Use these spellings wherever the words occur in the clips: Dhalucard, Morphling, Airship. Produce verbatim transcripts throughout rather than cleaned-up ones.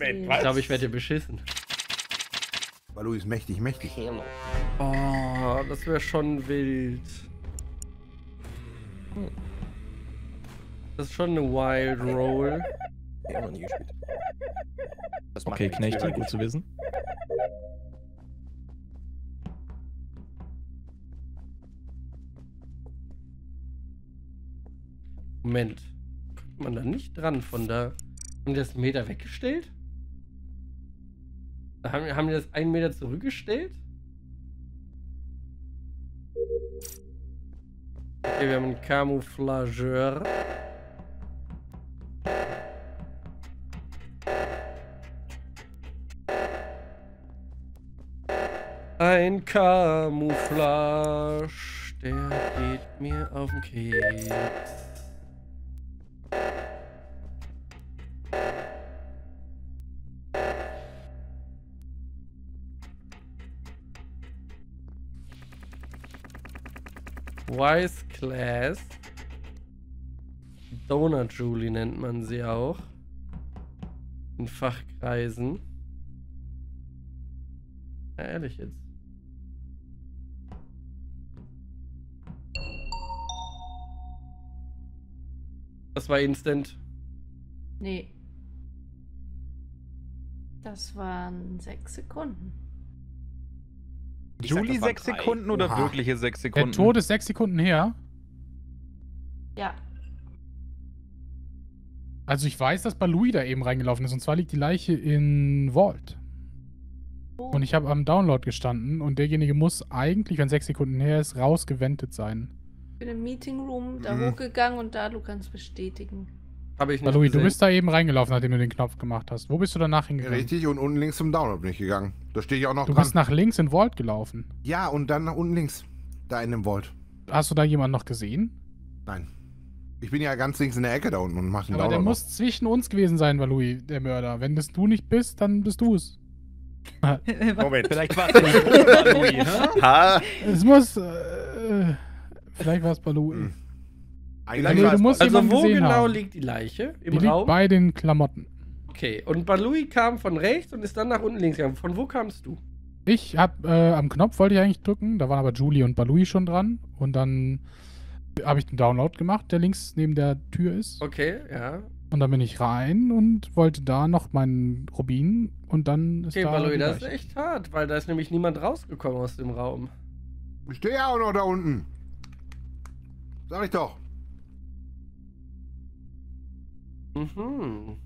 Moment, was? Ich glaube, ich werde hier beschissen. Balu ist mächtig, mächtig. Oh, das wäre schon wild. Das ist schon eine Wild Roll. Ja, noch nie gespielt. Das okay, Knechte, gut zu wissen. Moment. Kommt man da nicht dran von da? Haben die das einen Meter weggestellt? Haben, haben die das einen Meter zurückgestellt? Okay, wir haben einen Camouflageur. Ein Camouflage, der geht mir auf den Keks. Wise Class. Donut Julie nennt man sie auch. In Fachkreisen. Ja, ehrlich jetzt. Das war Instant. Nee. Das waren sechs Sekunden. Ich Julie sag, sechs Sekunden oder Oha. wirkliche sechs Sekunden? Der Tod ist sechs Sekunden her. Ja. Also ich weiß, dass Balui da eben reingelaufen ist. Und zwar liegt die Leiche in Vault. Oh. Und ich habe am Download gestanden. Und derjenige muss eigentlich, wenn sechs Sekunden her ist, rausgewendet sein. Ich bin im Meeting Room da mhm. hochgegangen und da, du kannst bestätigen. Habe ich nicht Balui, gesehen. Du bist da eben reingelaufen, nachdem du den Knopf gemacht hast. Wo bist du danach hingegangen? Richtig, und unten links zum Download bin ich gegangen. Da stehe ich auch noch dran. Du bist nach links in Vault gelaufen. Ja, und dann nach unten links. Da in dem Vault. Hast du da jemanden noch gesehen? Nein. Ich bin ja ganz links in der Ecke da unten und mach den Download. Aber der muss zwischen uns gewesen sein, Balui, der Mörder. Wenn das du nicht bist, dann bist du es. Moment. Vielleicht war es Balui, ha? Es muss... Äh, vielleicht war es Balui. Eigentlich nee, du musst also wo genau haben. liegt die Leiche? Im die Raum? Liegt bei den Klamotten. Okay, und Balui kam von rechts und ist dann nach unten links gegangen. Von wo kamst du? Ich hab äh, am Knopf wollte ich eigentlich drücken, da waren aber Julie und Balui schon dran. Und dann habe ich den Download gemacht, der links neben der Tür ist. Okay, ja. Und dann bin ich rein und wollte da noch meinen Rubin und dann ist okay, da Balui, das ist echt hart, weil da ist nämlich niemand rausgekommen aus dem Raum. Ich stehe ja auch noch da unten. Sag ich doch. Mhm.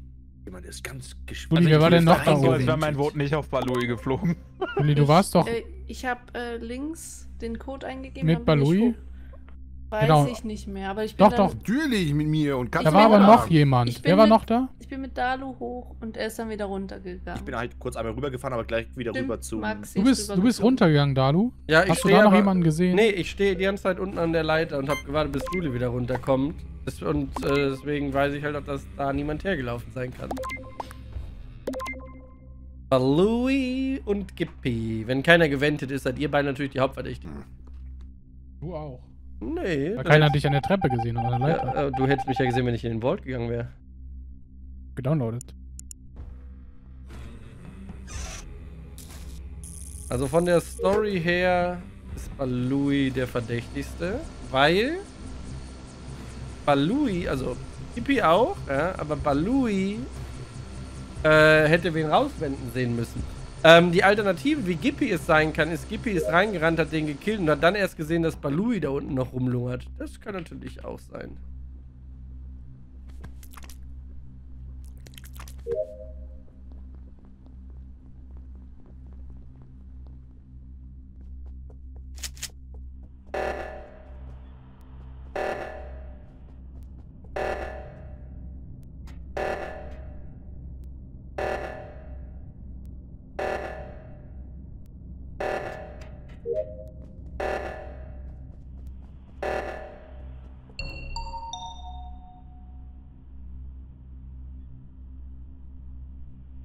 Jemand ist ganz gespannt. Wer war denn noch da oben? Wäre mein Vote nicht auf Balui geflogen. Uli, du warst doch. Äh, ich habe äh, links den Code eingegeben. Mit Balui? Weiß genau. ich nicht mehr, aber ich bin. Doch, doch. Natürlich mit mir und ganz Da war aber noch haben. jemand. Wer war mit, noch da? Ich bin mit Dalu hoch und er ist dann wieder runtergegangen. Ich bin halt kurz einmal rübergefahren, aber gleich wieder Stimmt, rüber zu. Max, du bist, du bist runtergegangen, Dalu. Ja, ich Hast du da aber, noch jemanden gesehen? Nee, ich stehe die ganze Zeit unten an der Leiter und habe gewartet, bis Juli wieder runterkommt. Und äh, deswegen weiß ich halt, ob das da niemand hergelaufen sein kann. Balui und Gippy. Wenn keiner gewendet ist, seid ihr beide natürlich die Hauptverdächtigen. Du auch. Nee. Weil keiner hat dich an der Treppe gesehen oder an der Leiter. Ja, du hättest mich ja gesehen, wenn ich in den Vault gegangen wäre. Gedownloadet. Also von der Story her ist Balui der Verdächtigste, weil Balui, also Tippi auch, ja, aber Balui äh, hätte wen rauswenden sehen müssen. Ähm, die Alternative, wie Gippy es sein kann, ist, Gippy ist reingerannt, hat den gekillt und hat dann erst gesehen, dass Balui da unten noch rumlungert. Das kann natürlich auch sein.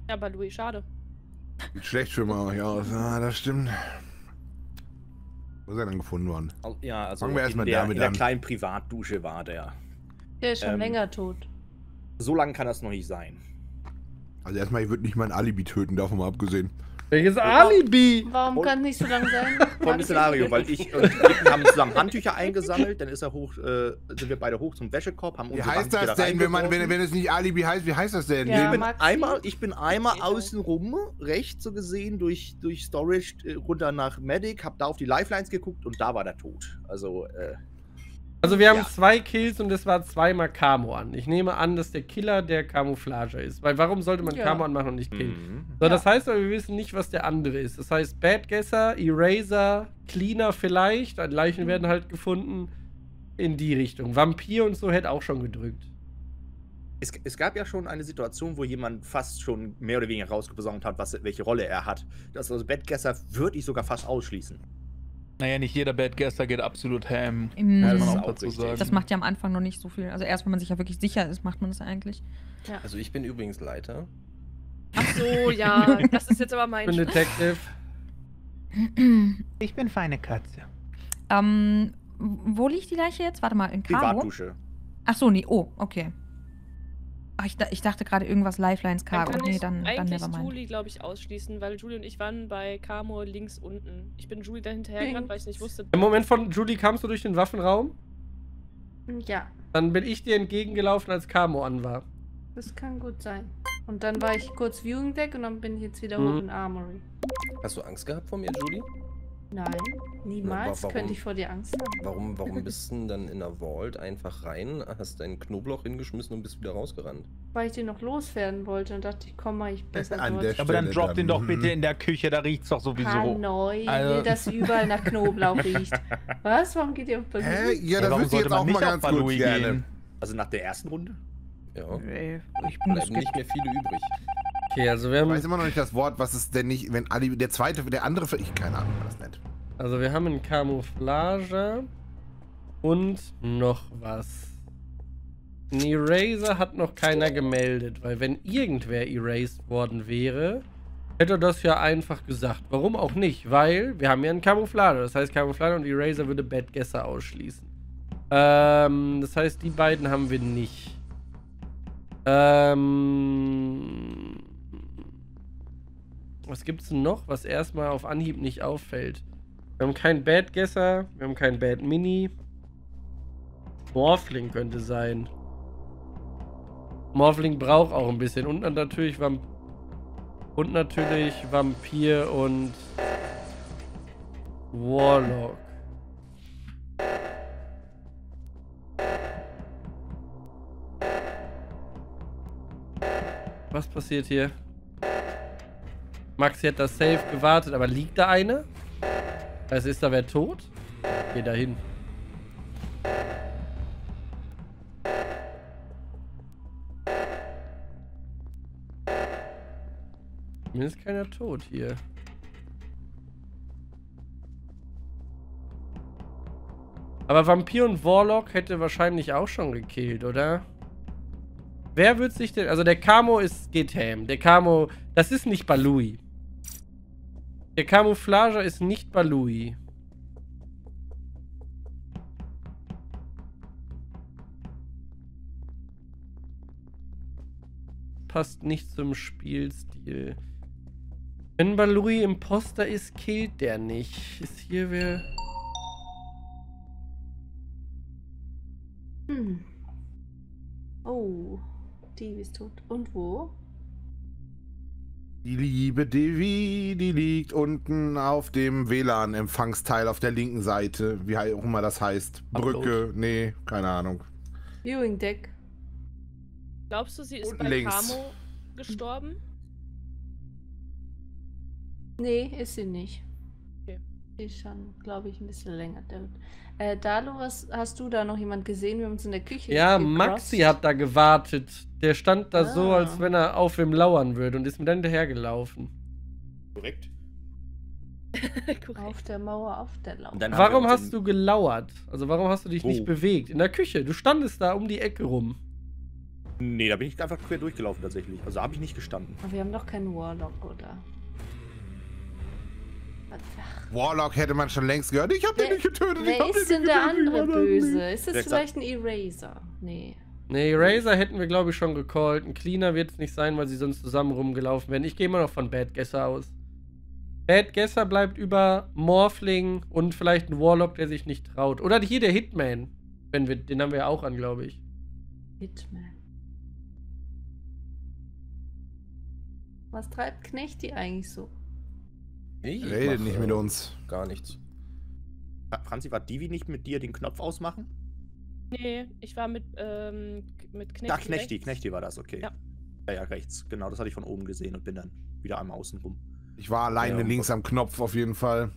Ja, Balui, schade. Sieht schlecht für mich aus. Ah, das stimmt. Wo ist er denn gefunden worden? Ja, also Fangen wir erstmal damit an. In der kleinen Privatdusche war der. Der ist schon ähm, länger tot. So lange kann das noch nicht sein. Also erstmal, ich würde nicht mein Alibi töten, davon mal abgesehen. Welches Alibi? Warum kann es nicht so lang sein? Vom Szenario, weil ich und Lippen haben zusammen Handtücher eingesammelt, dann ist er hoch, äh, sind wir beide hoch zum Wäschekorb, haben unsere Handtücher reingeworfen. Wie heißt das denn, wenn, man, wenn, wenn es nicht Alibi heißt, wie heißt das denn? Ja, ich, bin einmal, ich bin einmal außenrum, rechts so gesehen, durch, durch Storage runter nach Medic, hab da auf die Lifelines geguckt und da war der tot. Also, äh, also wir haben ja. zwei Kills und es war zweimal Camo an. Ich nehme an, dass der Killer der Camouflager ist. Weil warum sollte man ja. Camo anmachen und nicht killen? Mhm. So, das ja. heißt aber, wir wissen nicht, was der andere ist. Das heißt, Badgesser, Eraser, Cleaner vielleicht, Leichen mhm. werden halt gefunden in die Richtung. Vampir und so hätte auch schon gedrückt. Es, es gab ja schon eine Situation, wo jemand fast schon mehr oder weniger rausgesaugt hat, was, welche Rolle er hat. Das also Badgesser würde ich sogar fast ausschließen. Naja, nicht jeder Badgesser geht absolut ham. Mhm. Ja, das, man auch dazu sagen. Das macht ja am Anfang noch nicht so viel. Also erst, wenn man sich ja wirklich sicher ist, macht man das eigentlich. Ja. Also ich bin übrigens Leiter. Ach so, ja, das ist jetzt aber mein... Ich bin Detective. Ich bin feine Katze. Ähm, wo liegt die Leiche jetzt? Warte mal, in Camo? Privatdusche. Ach so, nee, oh, okay. Ach, ich, ich dachte gerade irgendwas Lifelines Camo. Dann kann nee, dann, dann eigentlich Julie, glaube ich, ausschließen, weil Julie und ich waren bei Camo links unten. Ich bin Julie da hinterhergerannt, weil ich nicht wusste... Im Moment von Julie kamst du durch den Waffenraum? Ja. Dann bin ich dir entgegengelaufen, als Camo an war. Das kann gut sein. Und dann war ich kurz Viewing Deck und dann bin ich jetzt wieder mhm. hoch in Armory. Hast du Angst gehabt vor mir, Julie? Nein, niemals. Na, warum, könnte ich vor dir Angst haben. Warum, warum bist du denn dann in der Vault einfach rein, hast deinen Knoblauch hingeschmissen und bist wieder rausgerannt? Weil ich den noch loswerden wollte und dachte, ich komm mal, ich besser durch. Aber dann drop den doch bitte in der Küche, da riecht's doch sowieso. Hanoi, also. Dass überall nach Knoblauch riecht. Was? Warum geht ihr auf Balou? Hä? Ja, da ja, müsst ihr jetzt auch mal ganz gut gehen. Gerne. Also nach der ersten Runde? Ja. Nee, ich bleiben nicht mehr viele übrig. Okay, also wir haben... Ich weiß immer noch nicht das Wort, was ist denn nicht, wenn Ali, der zweite, der andere, ich keine Ahnung, was das nennt. Also wir haben einen Camouflage und noch was. Ein Eraser hat noch keiner gemeldet, weil wenn irgendwer erased worden wäre, hätte er das ja einfach gesagt. Warum auch nicht? Weil wir haben ja einen Camouflage, das heißt Camouflage und Eraser würde Badgesser ausschließen. Ähm, das heißt, die beiden haben wir nicht. Ähm... Was gibt's denn noch, was erstmal auf Anhieb nicht auffällt? Wir haben keinen Badgesser, wir haben keinen Bad Mini. Morphling könnte sein. Morphling braucht auch ein bisschen. Und natürlich, Vamp und natürlich Vampir und Warlock. Was passiert hier? Maxi hat das safe gewartet, aber liegt da eine? Also ist da wer tot? Geh da hin. Mir ist keiner tot hier. Aber Vampir und Warlock hätte wahrscheinlich auch schon gekillt, oder? Wer wird sich denn... Also der Camo ist... Geht ham. Der Camo... Das ist nicht Balui. Der Camouflager ist nicht Balui. Passt nicht zum Spielstil. Wenn Balui Imposter ist, killt der nicht. Ist hier wer... Hm. Oh. Devi ist tot. Und wo? Die liebe Devi, die liegt unten auf dem W L A N-Empfangsteil auf der linken Seite, wie auch immer das heißt. Brücke, Upload. Nee, keine Ahnung. Viewing Deck. Glaubst du, sie ist unten bei links. Camo gestorben? Nee, ist sie nicht. Okay. Ist schon, glaube ich, ein bisschen länger. Äh, Dalo, was hast du da noch jemand gesehen? Wir haben uns in der Küche Ja, gecrossed. Maxi hat da gewartet. Der stand da ah. so, als wenn er auf wem lauern würde und ist mir dann hinterhergelaufen. Korrekt. Korrekt. Auf der Mauer, auf der Lauer. Warum hast du gelauert? Also warum hast du dich oh. nicht bewegt? In der Küche. Du standest da um die Ecke rum. Nee, da bin ich einfach quer durchgelaufen tatsächlich. Also habe ich nicht gestanden. Aber wir haben doch keinen Warlock, oder? Warlock hätte man schon längst gehört. Ich hab den nicht getötet. Wer ist denn der andere Böse? Ist das vielleicht ein Eraser? Nee. Ne, Eraser hätten wir, glaube ich, schon gecallt. Ein Cleaner wird es nicht sein, weil sie sonst zusammen rumgelaufen wären. Ich gehe immer noch von Badgesser aus. Badgesser bleibt über Morphling und vielleicht ein Warlock, der sich nicht traut. Oder hier der Hitman. Wenn wir, den haben wir ja auch an, glaube ich. Hitman. Was treibt Knechti eigentlich so? Ich rede nicht mit uns. Gar nichts. Franzi, war Divi nicht mit dir den Knopf ausmachen? Nee, ich war mit, ähm, mit Knechti. Ach, Knechti, rechts. Knechti war das, okay. Ja. ja, ja, rechts. Genau, das hatte ich von oben gesehen und bin dann wieder einmal außen rum. Ich war alleine ja, links am Knopf auf jeden Fall.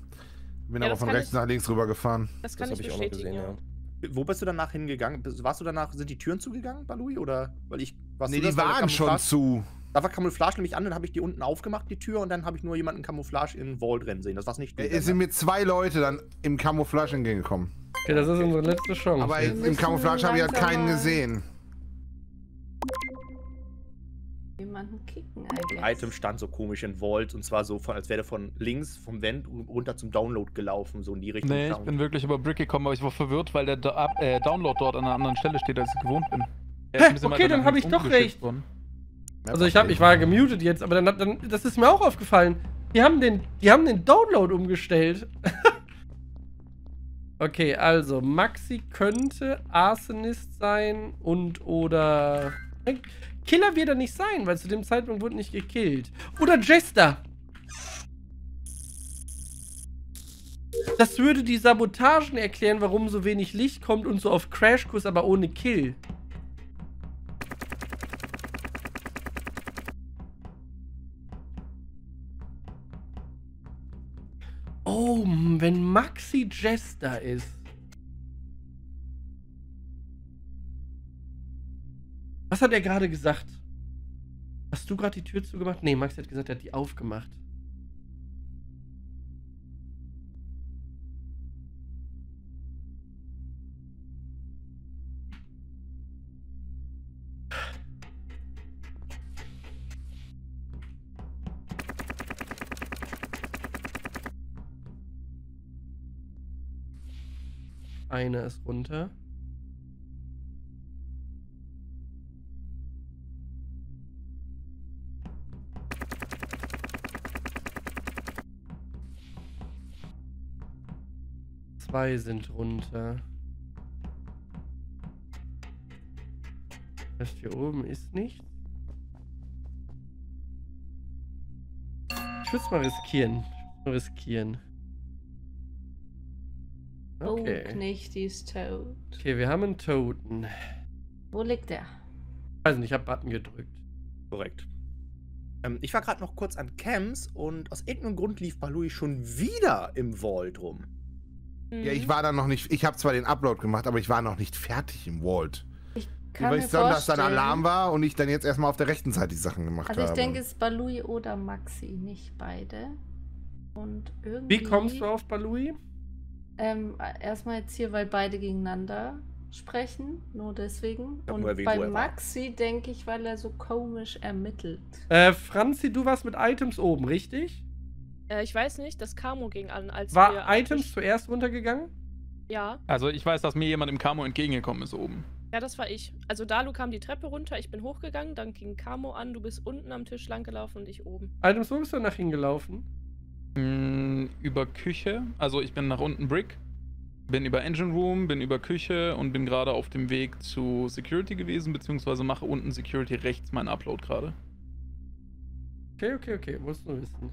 Bin ja, aber von rechts ich, nach links rüber gefahren. Das kann das ich, ich auch noch gesehen, ja. ja. Wo bist du danach hingegangen? Warst du danach, sind die Türen zugegangen, Balui? Oder, weil ich, was nee, die das, waren schon zu. Da war Camouflage nämlich an, dann habe ich die unten aufgemacht, die Tür, und dann habe ich nur jemanden Camouflage in den Wall drin sehen. Das war's nicht. Es sind mir zwei Leute dann im Camouflage entgegengekommen. Okay, das ist unsere letzte Chance. Aber im Camouflage habe ich halt keinen gesehen. Jemanden kicken eigentlich. Das Item stand so komisch in Vault, und zwar so, von, als wäre der von links vom Vent runter zum Download gelaufen, so in die Richtung. Nee, ich bin wirklich über Brick gekommen, aber ich war verwirrt, weil der Do- äh, Download dort an einer anderen Stelle steht, als ich gewohnt bin. Hä? Okay, dann habe ich doch recht. Worden. Also ich hab, ich war gemutet jetzt, aber dann, dann, das ist mir auch aufgefallen. Die haben den, die haben den Download umgestellt. Okay, also Maxi könnte Arsonist sein und oder... Killer wird er nicht sein, weil zu dem Zeitpunkt wurde nicht gekillt. Oder Jester. Das würde die Sabotagen erklären, warum so wenig Licht kommt und so auf Crashkurs, aber ohne Kill. Oh, wenn Maxi Jester ist. Was hat er gerade gesagt? Hast du gerade die Tür zugemacht? Nee, Maxi hat gesagt, er hat die aufgemacht. Eine ist runter. Zwei sind runter. Das hier oben ist nichts. Ich würde es mal riskieren. Ich mal riskieren. Okay. Oh, Knechti ist tot. Okay, wir haben einen Toten. Wo liegt der? Ich weiß nicht, ich habe Button gedrückt. Korrekt. Ähm, ich war gerade noch kurz an Camps und aus irgendeinem Grund lief Balui schon wieder im Vault rum. Mhm. Ja, ich war da noch nicht. Ich habe zwar den Upload gemacht, aber ich war noch nicht fertig im Vault. Ich kann mir vorstellen, dass dann Alarm war und ich dann jetzt erstmal auf der rechten Seite die Sachen gemacht habe. Also ich habe. denke, es ist Balui oder Maxi, nicht beide. Und irgendwie. Wie kommst du auf Balui? Ähm, erstmal jetzt hier, weil beide gegeneinander sprechen, nur deswegen. Und bei Maxi denke ich, weil er so komisch ermittelt. Äh, Franzi, du warst mit Items oben, richtig? Äh, ich weiß nicht, das Camo ging an, als wir... War Items zuerst runtergegangen? Ja. Also ich weiß, dass mir jemand im Camo entgegengekommen ist oben. Ja, das war ich. Also Dalu kam die Treppe runter, ich bin hochgegangen, dann ging Camo an, du bist unten am Tisch lang gelaufen und ich oben. Items, wo bist du nach hingelaufen? Über Küche, also ich bin nach unten Brick, bin über Engine Room, bin über Küche und bin gerade auf dem Weg zu Security gewesen, beziehungsweise mache unten Security rechts meinen Upload gerade. Okay, okay, okay, musst du wissen.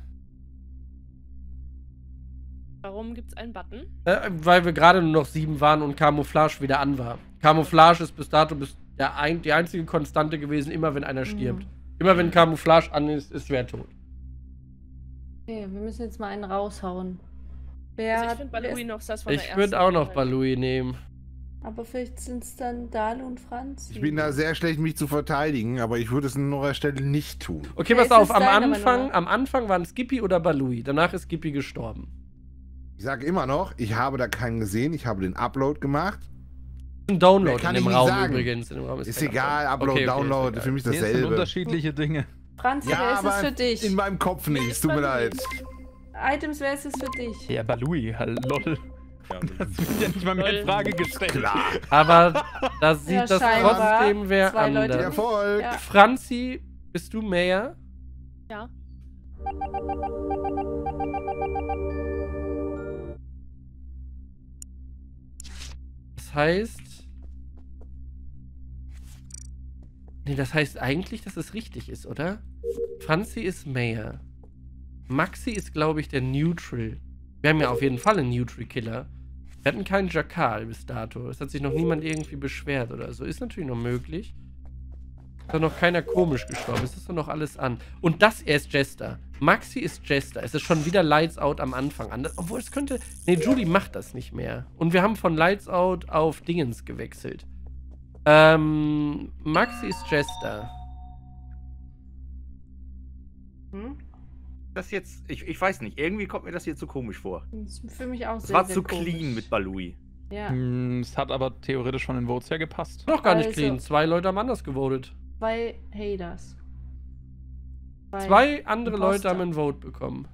Warum gibt's einen Button? Äh, weil wir gerade nur noch sieben waren und Camouflage wieder an war. Camouflage ist bis dato bis der ein, die einzige Konstante gewesen, immer wenn einer stirbt. Mhm. Immer wenn Camouflage an ist, ist wer tot. Okay, wir müssen jetzt mal einen raushauen. Wer also ich finde Balui noch das von der ersten. Ich würde auch noch Balui nehmen. Aber vielleicht sind es dann Dalu und Franz. Ich bin da sehr schlecht, mich zu verteidigen, aber ich würde es an eurer Stelle nicht tun. Okay, pass auf, am Anfang, am Anfang waren Skippy oder Balui. Danach ist Skippy gestorben. Ich sage immer noch, ich habe da keinen gesehen, ich habe den Upload gemacht. Ein Download in dem Raum übrigens. Ist egal, Upload, Download, für mich dasselbe. Das sind unterschiedliche Dinge. Franzi, ja, wer ist aber es für dich? In meinem Kopf nicht, es tut mir leid. Items, wer ist es für dich? Ja, Balui, hallo. Ja, das wird ja nicht mal mehr in Frage gestellt. Klar. Aber da sieht ja, das trotzdem wer anders. Erfolg. Ja. Franzi, bist du Mayor? Ja. Das heißt... Nee, das heißt eigentlich, dass es richtig ist, oder? Franzi ist Mayor. Maxi ist, glaube ich, der Neutral. Wir haben ja auf jeden Fall einen Neutral-Killer. Wir hatten keinen Jackal bis dato. Es hat sich noch niemand irgendwie beschwert oder so. Ist natürlich noch möglich. Ist doch noch keiner komisch gestorben. Es ist doch noch alles an. Und das, er ist Jester. Maxi ist Jester. Es ist schon wieder Lights Out am Anfang an. Obwohl es könnte... Nee, Julie macht das nicht mehr. Und wir haben von Lights Out auf Dingens gewechselt. Ähm, Maxi ist Jester. Hm? Das jetzt, ich, ich weiß nicht, irgendwie kommt mir das hier zu komisch vor. Das ist für mich auch das sehr, war sehr zu komisch. Clean mit Balui. Ja. Hm, es hat aber theoretisch schon den Votes her gepasst. Noch gar nicht also, clean, zwei Leute haben anders gewotet. Zwei Haters. Zwei, zwei andere Imposter. Leute haben einen Vote bekommen.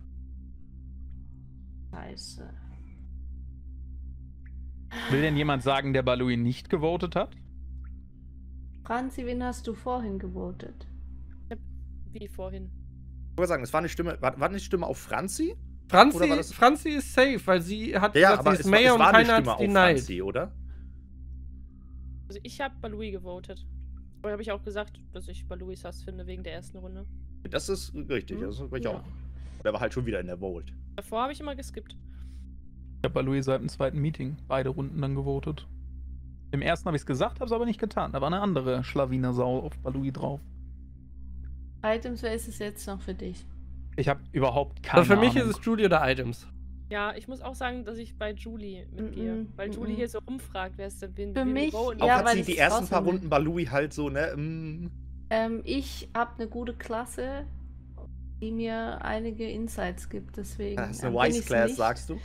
Scheiße. Will denn jemand sagen, der Balui nicht gewotet hat? Franzi, wen hast du vorhin gewotet? Wie vorhin? Ich wollte sagen, es war eine Stimme, war, war eine Stimme auf Franzi? Franzi, oder war das... Franzi ist safe, weil sie hat ja, gesagt, aber sie ist Mayor und keiner hat denied. Franzi, oder? Also ich habe Balui gewotet. Aber habe ich auch gesagt, dass ich Baluis Hass finde wegen der ersten Runde. Das ist richtig, das war ich ja. auch. Der war halt schon wieder in der Vote. Davor habe ich immer geskippt. Ich habe Balui seit dem zweiten Meeting beide Runden dann gewotet. Im ersten habe ich es gesagt, habe es aber nicht getan. Da war eine andere Schlawiner-Sau auf Balui drauf. Items, wer ist es jetzt noch für dich? Ich habe überhaupt keine Ahnung. Für mich Ahnung. Ist es Julie oder Items. Ja, ich muss auch sagen, dass ich bei Julie mitgehe, mm -mm, weil Julie mm -mm. hier so rumfragt, wer ist denn wen. Für wen mich, ja, auch hat weil sie die ersten paar Runden Balui halt so, ne? Mm. Ähm, ich habe eine gute Klasse, die mir einige Insights gibt, deswegen. Das ist eine Wise Class, sagst du?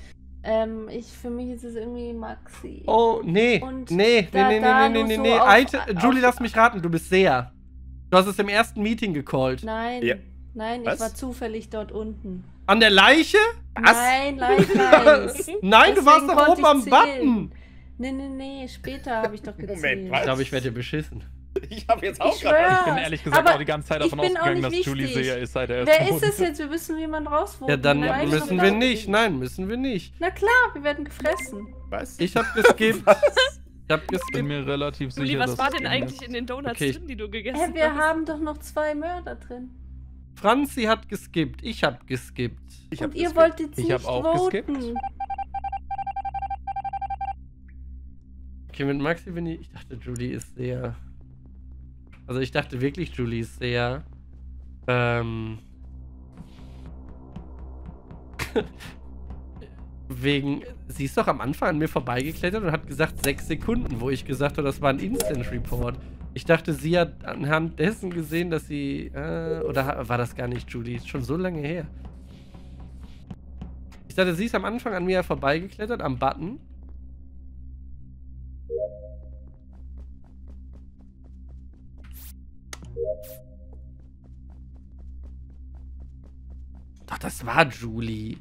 Ähm, ich, für mich ist es irgendwie Maxi. Oh, nee, Und nee, da, nee, nee, da nee, nee, nee, nee, so nee. Julie, lass mich raten, du bist sehr. Du hast es im ersten Meeting gecallt. Nein, ja. nein, Was? ich war zufällig dort unten. An der Leiche? Was? Nein, leider nicht. Nein, du warst doch oben am zählen. Button. Nee, nee, nee, später habe ich doch gezählt. Moment, was? Ich glaube, ich werde beschissen. Ich habe jetzt auch gerade... Ich bin ehrlich gesagt aber auch die ganze Zeit davon ausgegangen, dass wichtig. Julie Seher ist seit der Wer ist Runde. Es jetzt? Wir müssen jemanden rauswurden. Ja, dann nein, müssen wir nicht. Nein, müssen wir nicht. Na klar, wir werden gefressen. Was? Ich habe geskippt. Ich hab ich bin mir relativ sicher, Juli, was dass war denn eigentlich ist. In den Donuts okay. drin, die du gegessen hast? Hey, wir hast. haben doch noch zwei Mörder drin. Franzi hat geskippt, ich hab geskippt. Ich Und hab ihr geskippt. wolltet ich nicht hab auch voten. Geskippt. Okay, mit Maxi bin ich... Ich dachte, Julie ist sehr... Also ich dachte wirklich, Julie ist sehr... Ähm... Wegen, sie ist doch am Anfang an mir vorbeigeklettert und hat gesagt, sechs Sekunden, wo ich gesagt habe, das war ein Instant Report. Ich dachte, sie hat anhand dessen gesehen, dass sie, äh, oder war das gar nicht Julie, ist schon so lange her. Ich dachte, sie ist am Anfang an mir vorbeigeklettert, am Button. Doch, das war Julie.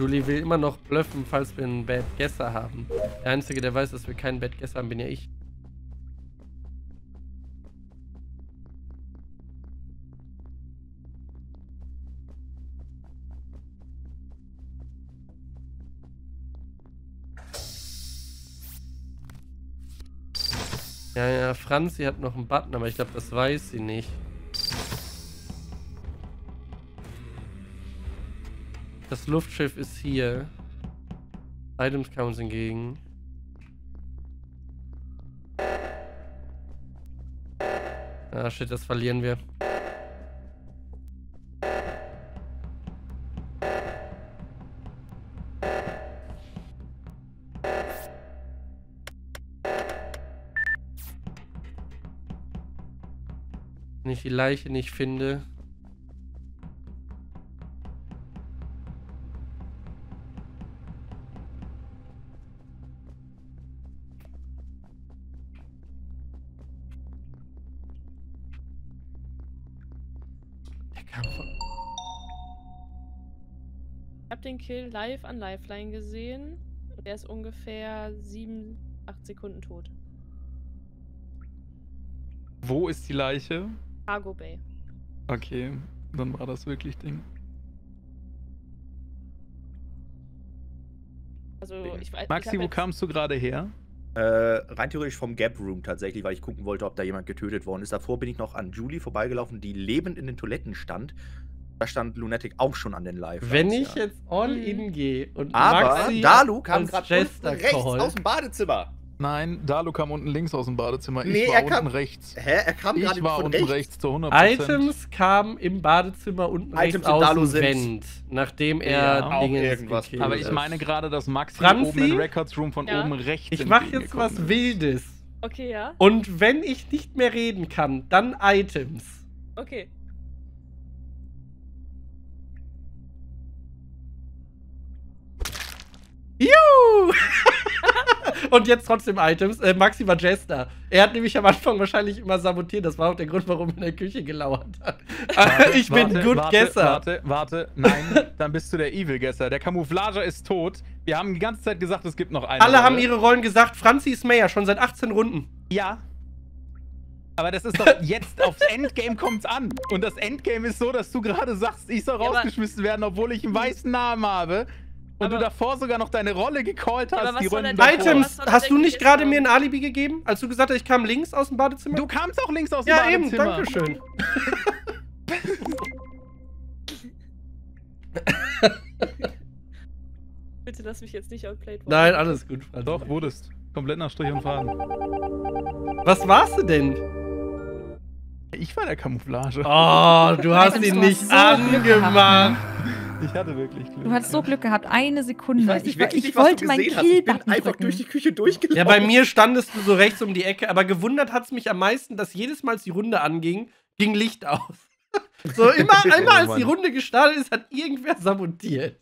Julie will immer noch bluffen, falls wir einen Bad Guesser haben. Der Einzige, der weiß, dass wir keinen Bad Guesser haben, bin ja ich. Ja, ja, Franzi hat noch einen Button, aber ich glaube, das weiß sie nicht. Das Luftschiff ist hier. Items kam uns entgegen. Ah, shit, das verlieren wir. Wenn ich die Leiche nicht finde... Ich habe den Kill live an Lifeline gesehen. Der ist ungefähr sieben, acht Sekunden tot. Wo ist die Leiche? Cargo Bay. Okay, dann war das wirklich Ding. Also, ich weiß, Maxi, ich wo kamst du gerade her? Äh, rein theoretisch vom Gap Room tatsächlich, weil ich gucken wollte, ob da jemand getötet worden ist. Davor bin ich noch an Julie vorbeigelaufen, die lebend in den Toiletten stand. Da stand Lunatic auch schon an den Live. Wenn ich ja. jetzt all in gehe und aber Maxi Dalu kam gerade unten rechts aus dem Badezimmer. Nein, Dalu kam unten links aus dem Badezimmer. Ich nee, war er unten kam, rechts. Hä? Er kam ich gerade war unten rechts. rechts zu hundert Prozent. Items kamen im Badezimmer unten Items rechts aus dem Wend, nachdem er ja, Dinge irgendwas. Aber ich meine gerade, dass Maxi Franzi? oben im Records Room von ja. oben rechts. Ich mache jetzt was ist. Wildes. Okay, ja. Und wenn ich nicht mehr reden kann, dann Items. Okay. Juhu! Und jetzt trotzdem Items. Äh, Maxi war Jester. Er hat nämlich am Anfang wahrscheinlich immer sabotiert. Das war auch der Grund, warum er in der Küche gelauert hat. Warte, ich bin warte, Good warte, Guesser. Warte, warte, nein. Dann bist du der Evil Guesser. Der Camouflager ist tot. Wir haben die ganze Zeit gesagt, es gibt noch einen. Alle Rolle. haben ihre Rollen gesagt. Franzi ist Mayor schon seit achtzehn Runden. Ja. Aber das ist doch jetzt, aufs Endgame kommt's an. Und das Endgame ist so, dass du gerade sagst, ich soll rausgeschmissen werden, obwohl ich einen weißen Namen habe. Und aber du davor sogar noch deine Rolle gecallt hast, die Runden davor. Items, hast du nicht gerade mir ein Alibi gegeben, als du gesagt hast, ich kam links aus dem Badezimmer? Du kamst auch links aus dem ja, Badezimmer. Ja, eben, dankeschön. Bitte lass mich jetzt nicht outplayed worden. Nein, alles gut. Franz. Doch, wurdest. Komplett nach Strich und Faden. Was warst du denn? Ich war der Camouflage. Oh, du hast ihn nicht so angemacht. Ich hatte wirklich Glück. Du hattest so Glück gehabt, eine Sekunde. Ich, weiß nicht, ich, wirklich ich nicht, wollte meinen Kill hast. Ich bin einfach drücken. durch die Küche durchgelaufen. Ja, bei mir standest du so rechts um die Ecke, aber gewundert hat es mich am meisten, dass jedes Mal, als die Runde anging, ging Licht aus. So immer, einmal, als die Runde gestartet ist, hat irgendwer sabotiert.